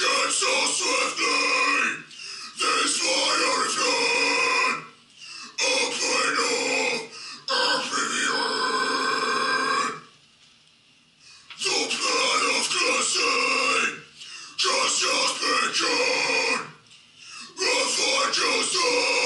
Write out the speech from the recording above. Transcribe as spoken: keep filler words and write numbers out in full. came so swiftly, this fire is gone. A plain of oblivion. The plan of Classy, just as pictured, the fight just